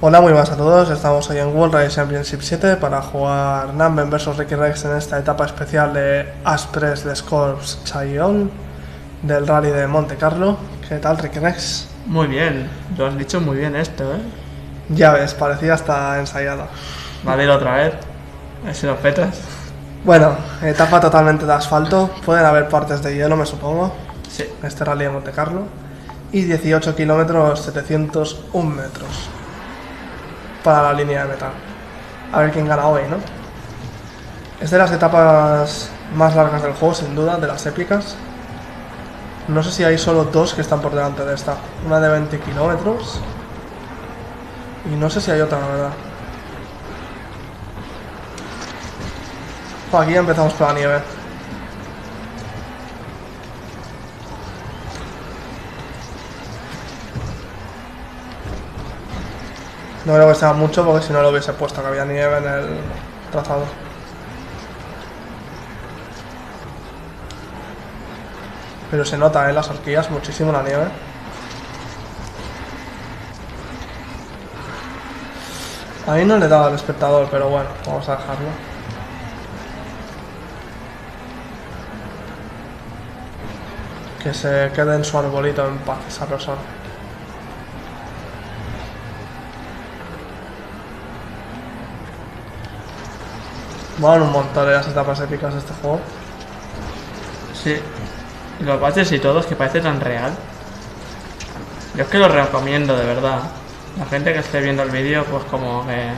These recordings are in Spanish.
Hola, muy buenas a todos, estamos hoy en World Rally Championship 7 para jugar Namben vs Rickirex en esta etapa especial de Aspres les Corps Chaillol del Rally de Monte Carlo. ¿Qué tal, Rickirex? Muy bien, lo has dicho muy bien esto, ¿eh? Ya ves, parecía hasta ensayado. Vale, ir otra vez, a ver si lo petas. Bueno, etapa totalmente de asfalto, pueden haber partes de hielo, me supongo. Sí. Este Rally de Monte Carlo. Y 18 kilómetros, 701 metros. Para la línea de meta. A ver quién gana hoy, ¿no? Es de las etapas más largas del juego, sin duda, de las épicas. No sé si hay solo dos que están por delante de esta. Una de 20 kilómetros. Y no sé si hay otra, la verdad. Aquí ya empezamos por la nieve. No creo que sea mucho porque si no lo hubiese puesto que había nieve en el trazado. Pero se nota en las horquillas muchísimo la nieve. Ahí no le he dado al espectador, pero bueno, vamos a dejarlo. Que se quede en su arbolito en paz esa persona. Van un montón de las etapas épicas de este juego. Sí. Y los baches y todos, que parece tan real. Yo es que los recomiendo, de verdad. La gente que esté viendo el vídeo, pues como que...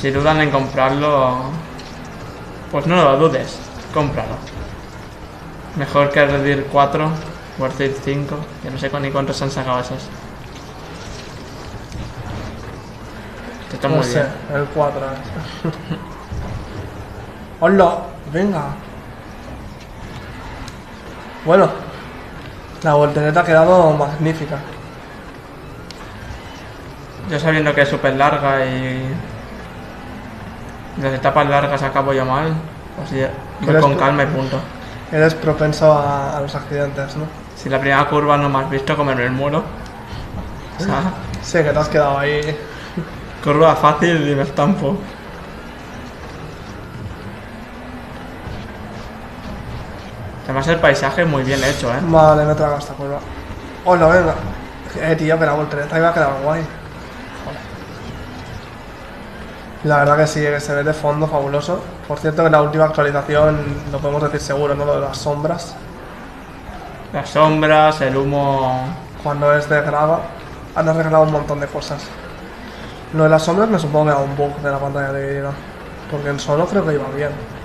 si dudan en comprarlo... pues no lo dudes. Cómpralo. Mejor que Red Dead 4, World War II 5. Yo no sé ni cuántos han sacado esos. Está muy bien. El 4. ¡Hola! ¡Venga! Bueno, la voltereta ha quedado magnífica. Yo sabiendo que es súper larga y... las etapas largas acabo yo mal, pues ya voy con calma y punto. Eres propenso a los accidentes, ¿no? Si la primera curva no me has visto comer el muro. O sea, sí, que te has quedado ahí. Curva fácil y me estampo. Además el paisaje muy bien hecho, ¿eh? Vale, me trago esta curva. ¡Hola, venga! Tío, que la voltereta iba a quedar guay. Joder. La verdad que sí, que se ve de fondo fabuloso. Por cierto, que la última actualización, lo podemos decir seguro, ¿no? Lo de las sombras. Las sombras, el humo... cuando es de grava, han arreglado un montón de cosas. Lo de las sombras me supongo que era un bug de la pantalla dividida. Porque en solo creo que iba bien.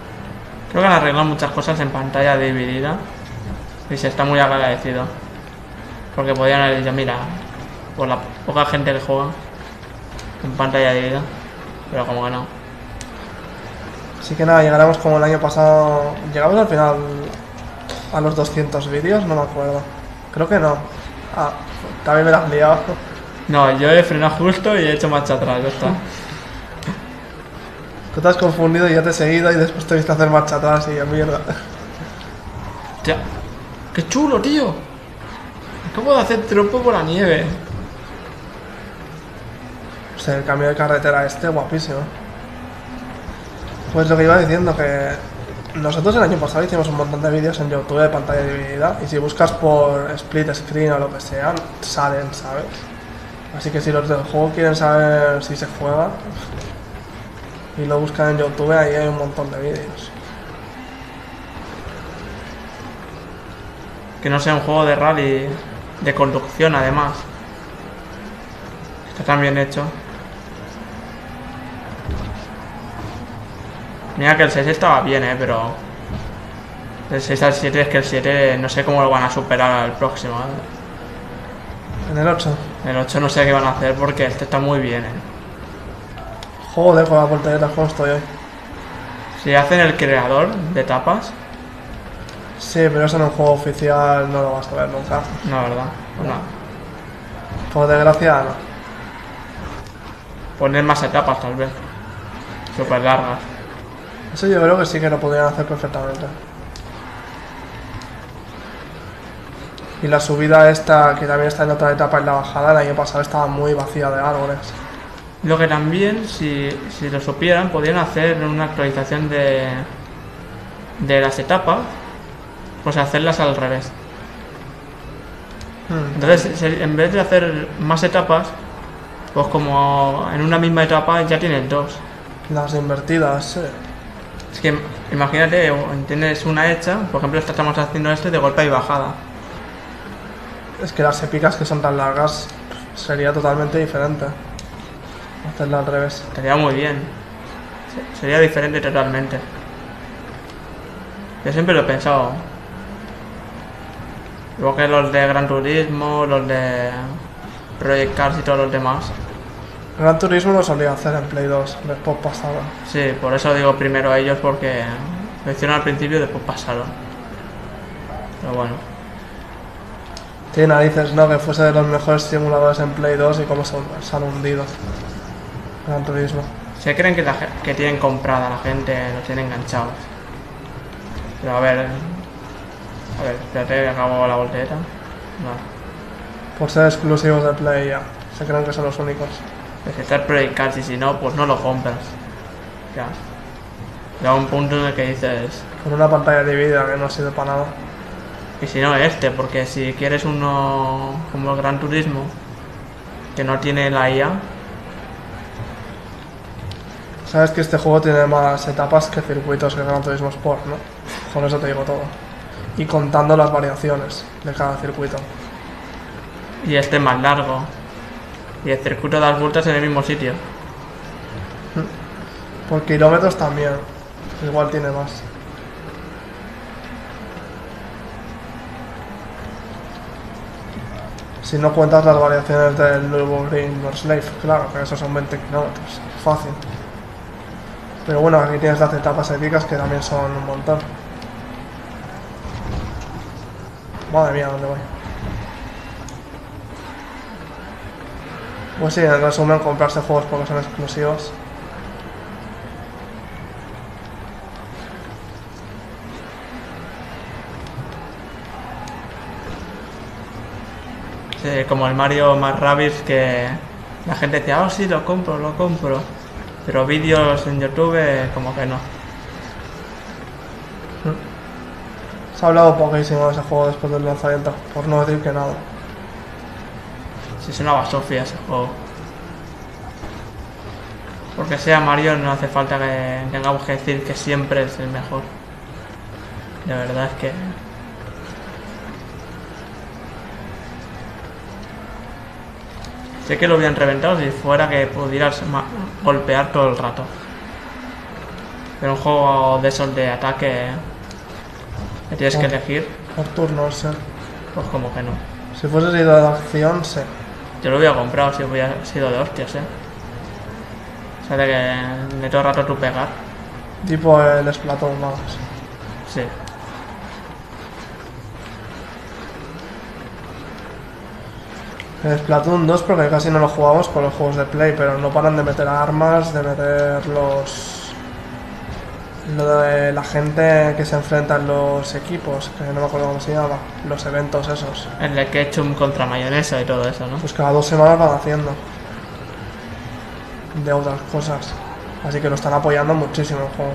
Creo que han arreglado muchas cosas en pantalla dividida y se está muy agradecido. Porque podían haber dicho, mira, por la poca gente que juega en pantalla dividida, pero como que no. Así que nada, llegaremos como el año pasado... ¿llegamos al final a los 200 vídeos? No me acuerdo. Creo que no. Ah, también me las has liado. No, yo he frenado justo y he hecho marcha atrás, ya está. Tú te has confundido y ya te he seguido y después te viste hacer marcha atrás y a mierda. Ya. ¡Qué chulo, tío! Acabo de hacer trompo por la nieve. O sea, el cambio de carretera este, guapísimo. Pues lo que iba diciendo, que nosotros el año pasado hicimos un montón de vídeos en YouTube de pantalla dividida y si buscas por split screen o lo que sea, salen, ¿sabes? Así que si los del juego quieren saber si se juega... y lo buscan en YouTube, ahí hay un montón de vídeos. Que no sea un juego de rally, de conducción además. Está tan bien hecho. Mira que el 6 estaba bien, pero... el 6 al 7 es que el 7 no sé cómo lo van a superar al próximo. ¿En el 8? El 8 no sé qué van a hacer porque este está muy bien, Joder, con la voltereta, ¿cómo estoy hoy? Si hacen el creador de tapas. Sí, pero eso en un juego oficial no lo vas a ver nunca. No, ¿verdad? No. Por desgracia, no. Poner más etapas, tal vez. Súper largas. Eso yo creo que sí que lo podrían hacer perfectamente. Y la subida esta, que también está en otra etapa, en la bajada, el año pasado estaba muy vacía de árboles. Lo que también, si lo supieran, podrían hacer una actualización de las etapas, pues hacerlas al revés. Entonces, en vez de hacer más etapas, pues como en una misma etapa ya tienes dos. Las invertidas, Es que imagínate, tienes una hecha, por ejemplo, estamos haciendo esto de golpe y bajada. Es que las épicas que son tan largas sería totalmente diferente. Hacerla al revés. Estaría muy bien. Sería diferente totalmente. Yo siempre lo he pensado. Igual que los de Gran Turismo, los de Project Cars y todos los demás. Gran Turismo lo solía hacer en Play 2, después pasaron. Sí, por eso digo primero a ellos, porque lo hicieron al principio y después pasaron. Pero bueno. Tiene narices, ¿no? Que fuese de los mejores simuladores en Play 2 y cómo se han hundido. Gran Turismo. Se creen que tienen comprada la gente, los tienen enganchados. Pero a ver, espérate que acabo la voltereta. No. Por ser exclusivos de Play ya, se creen que son los únicos. Es estar Project Cars y si no, pues no lo compras. Ya. Llega un punto en el que dices... Con una pantalla dividida que no sirve para nada. Y si no, porque si quieres uno como el Gran Turismo, que no tiene la IA... Sabes que este juego tiene más etapas que circuitos que Gran Turismo Sport, ¿no? Con eso te digo todo. Y contando las variaciones de cada circuito. Y este es más largo. Y el circuito das vueltas en el mismo sitio. Por kilómetros también. Igual tiene más. Si no cuentas las variaciones del Nürburgring Nordschleife, claro, que esos son 20 kilómetros. Fácil. Pero bueno, aquí tienes las etapas épicas que también son un montón. Madre mía, ¿dónde voy? Pues sí, en resumen, comprarse juegos porque son exclusivos. Sí, como el Mario más Rabbids, que la gente decía, oh sí, lo compro. Pero vídeos en YouTube, como que no. Se ha hablado poquísimo de ese juego después del lanzamiento, por no decir que nada. Si es una basofia ese juego. Porque sea Mario no hace falta que tengamos que decir que siempre es el mejor. La verdad es que... Sé que lo hubieran reventado si fuera que pudieras golpear todo el rato. Pero un juego de esos de ataque que tienes que elegir. Por turnos, pues como que no. Si fuese sido de acción, sí. Yo lo hubiera comprado si hubiera sido de hostias, O sea, de todo el rato tú pegar. Tipo el Splatoon 2. Sí. El Splatoon 2 porque casi no lo jugamos con los juegos de Play, pero no paran de meter armas, de meter los... Lo de la gente que se enfrenta en los equipos, que no me acuerdo cómo se llama, los eventos esos. En el ketchup contra mayonesa y todo eso, ¿no? Pues cada 2 semanas van haciendo. De otras cosas. Así que lo están apoyando muchísimo el juego.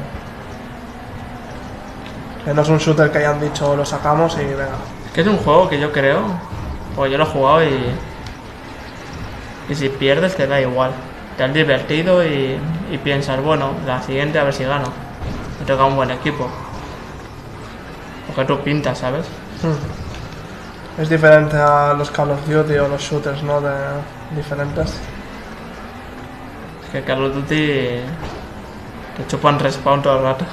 Que no es un shooter que hayan dicho, lo sacamos y venga. Es que es un juego que yo creo, pues yo lo he jugado y si pierdes te da igual. Te has divertido y piensas, bueno, la siguiente a ver si gano. Me toca un buen equipo. Porque tú pintas, ¿sabes? Es diferente a los Call of Duty o los shooters, ¿no? De diferentes. Es que Call of Duty te chupan respawn todo el rato.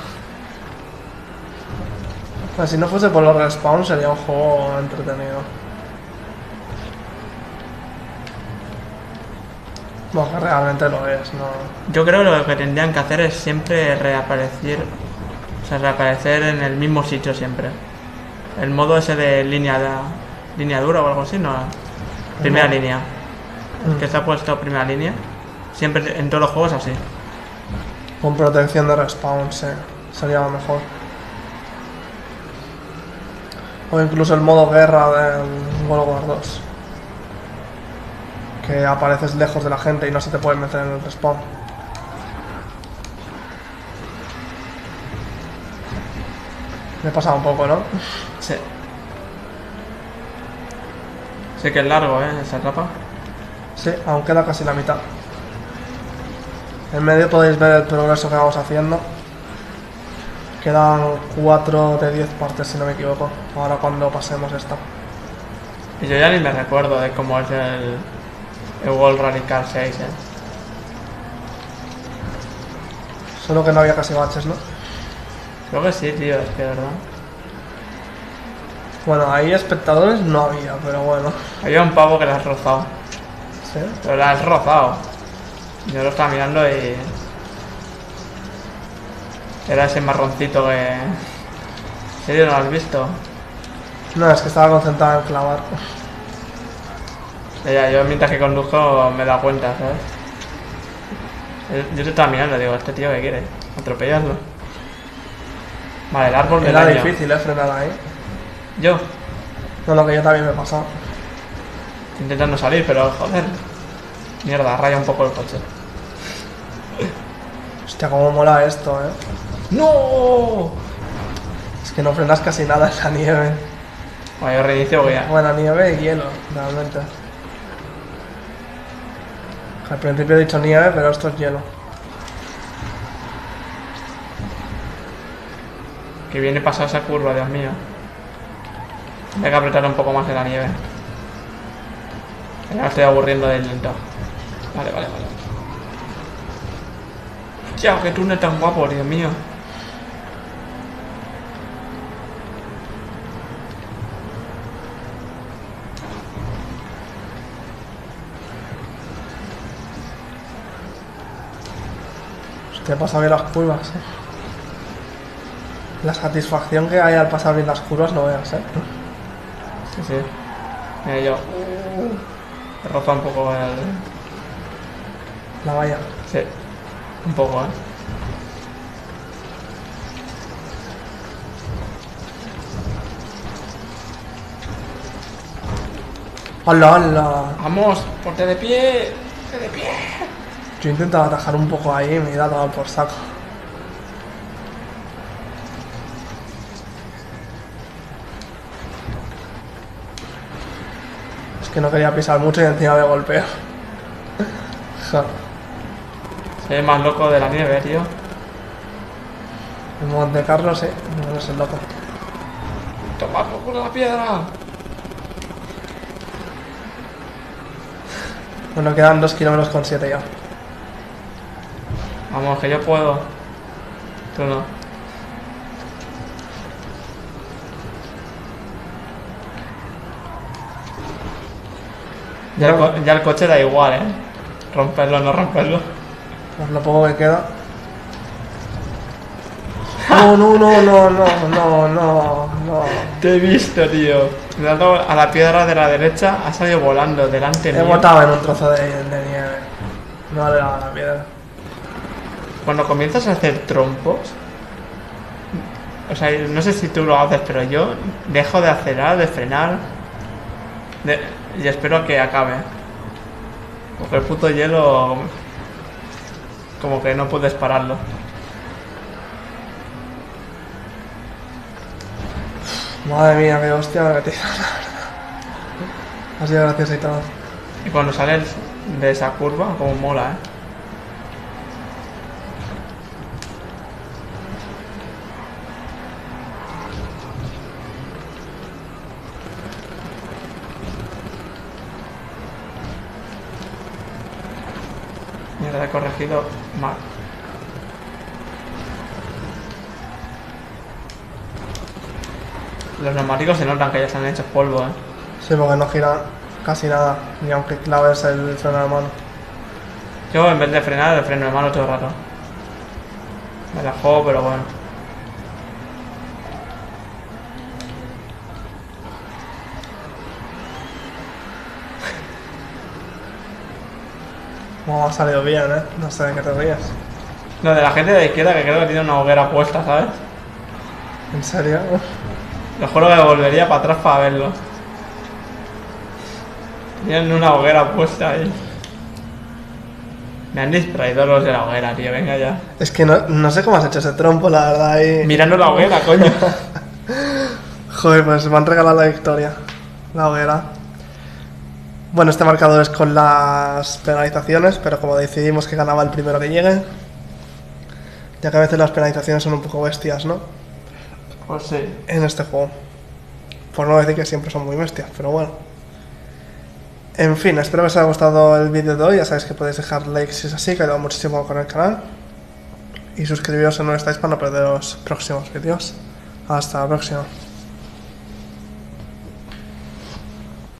Si no fuese por los respawn sería un juego entretenido. Bueno, que realmente lo es, ¿no? Yo creo que lo que tendrían que hacer es siempre reaparecer, en el mismo sitio siempre. El modo ese de línea dura o algo así, ¿no? Primera línea. Que está puesto primera línea. Siempre en todos los juegos así. Con protección de respawn, sí. Sería lo mejor. O incluso el modo guerra del World War II. que apareces lejos de la gente y no se te pueden meter en el respawn. Me he pasado un poco, ¿no? Sí. Sí que es largo, ¿eh? Esa etapa. Sí, aún queda casi la mitad. En medio podéis ver el progreso que vamos haciendo. Quedan 4 de 10 partes, si no me equivoco, ahora cuando pasemos esta. Y yo ya ni me recuerdo de cómo es el World Rally Championship 6, ¿eh? Solo que no había casi baches, ¿no? Creo que sí, tío, es que de verdad. Bueno, ahí espectadores no había, pero bueno. Había un pavo que la has rozado. ¿Sí? Pero la has rozado. Yo lo estaba mirando y... era ese marroncito que... ¿En serio no lo has visto? No, es que estaba concentrado en clavar. Ya, yo mientras que conduzco me he dado cuenta, ¿sabes? Yo te estaba mirando, digo, ¿este tío qué quiere? Atropellarlo. Vale, el árbol me... era difícil, frenar ahí. ¿Yo? No, lo que yo también me he pasado. Estoy intentando salir, pero joder. Mierda, raya un poco el coche. Hostia, cómo mola esto, ¿eh? ¡No! Es que no frenas casi nada en la nieve. Bueno, yo reinicio porque ya... bueno, nieve y hielo, realmente. Al principio he dicho nieve, pero esto es hielo. Que viene pasada esa curva, Dios mío. Hay que apretar un poco más de la nieve. Ya me estoy aburriendo del lento. Vale, vale, vale. Hostia, qué túnel tan guapo, Dios mío. Hostia, pasa bien las curvas, ¿eh? La satisfacción que hay al pasar bien las curvas no veas, ¿eh? Sí, sí. Mira yo. He rozado un poco el... la valla. Sí. Un poco, ¿eh? ¡Hala, hala! ¡Vamos! ¡Ponte de pie! ¡Ponte de pie! Yo intentaba atajar un poco ahí y me he dado por saco. Que no quería pisar mucho y encima me golpeo. Es más loco de la nieve, tío. El Monte Carlo, sí, no es el loco. ¡Toma por culo la piedra! Bueno, quedan 2,7 kilómetros ya. Vamos, que yo puedo. Tú no. Ya el coche da igual, ¿eh? Romperlo o no romperlo. Pues lo poco que queda. No, no, no, no, no, no, no, no. Te he visto, tío. Me he dado a la piedra de la derecha, ha salido volando delante mío. He botado en un trozo de nieve. No le he dado a la piedra. Cuando comienzas a hacer trompos... o sea, no sé si tú lo haces, pero yo dejo de acelerar, de frenar... y espero que acabe. Porque el puto hielo... como que no puedes pararlo. Madre mía, qué hostia me metí. Ha sido gracioso y todo. Y cuando sales de esa curva, como mola, ¿eh? He corregido mal. Los neumáticos se notan que ya se han hecho polvo, ¿eh? Sí, porque no gira casi nada, ni aunque claves el freno de mano. Yo en vez de frenar, el freno de mano todo el rato. Me la juego, pero bueno. No ha salido bien, ¿eh? No sé de qué te rías. No, de la gente de la izquierda que creo que tiene una hoguera puesta, ¿sabes? ¿En serio? Lo juro que volvería para atrás para verlo. Tienen una hoguera puesta ahí. Me han distraído los de la hoguera, tío, venga ya. Es que no sé cómo has hecho ese trompo, la verdad. Y... mirando la hoguera, coño. Joder, pues me han regalado la victoria. La hoguera. Bueno, este marcador es con las penalizaciones, pero como decidimos que ganaba el primero que llegue, ya que a veces las penalizaciones son un poco bestias, ¿no? Pues sí. En este juego. Por no decir que siempre son muy bestias, pero bueno. En fin, espero que os haya gustado el vídeo de hoy. Ya sabéis que podéis dejar likes si es así, que ayuda muchísimo con el canal. Y suscribiros si no lo estáis para no perderos próximos vídeos. Hasta la próxima.